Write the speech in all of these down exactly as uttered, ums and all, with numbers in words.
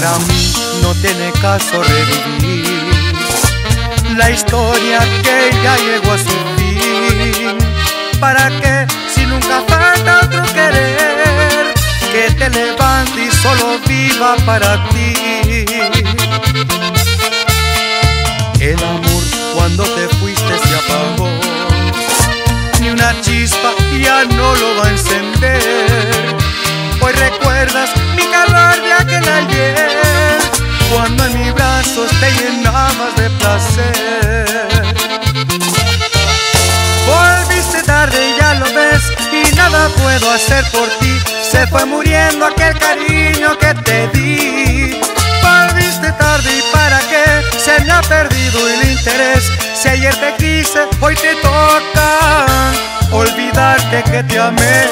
Para mí no tiene caso revivir la historia que ya llegó a su fin. ¿Para qué si nunca falta otro querer que te levante y solo viva para ti? El amor cuando te fuiste se apagó, ni una chispa ya no lo va a encender. Hoy recuerdas mi calor de aquel ayer, cuando en mis brazos te llenabas de placer. Volviste tarde y ya lo ves, y nada puedo hacer por ti, se fue muriendo aquel cariño que te di. Volviste tarde y para qué, se me ha perdido el interés. Si ayer te quise, hoy te toca olvidarte que te amé.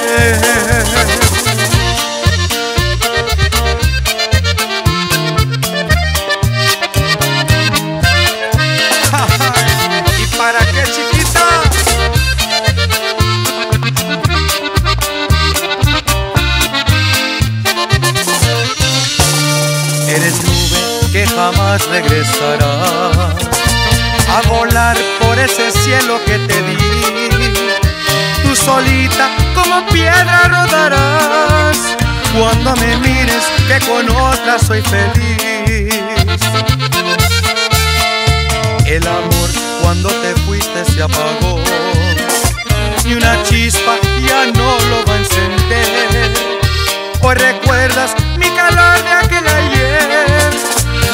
Eres nube que jamás regresará a volar por ese cielo que te di. Tú solita como piedra rodarás cuando me mires, que con otra soy feliz. El amor cuando te fuiste se apagó, ni una chispa ya no lo va a encender. Hoy recuerdas mi calor de aquel ayer,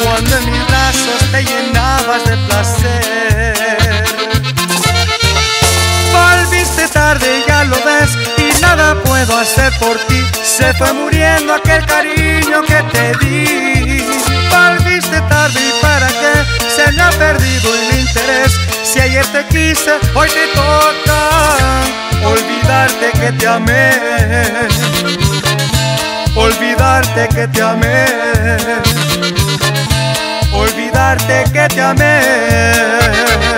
cuando en mis brazos te llenabas de placer. Volviste tarde, ya lo ves, y nada puedo hacer por ti, se fue muriendo aquel cariño que te di. Volviste tarde y para qué, se me ha perdido el interés. Si ayer te quise, hoy te toca olvidarte que te amé, olvidarte que te amé, olvidarte que te amé.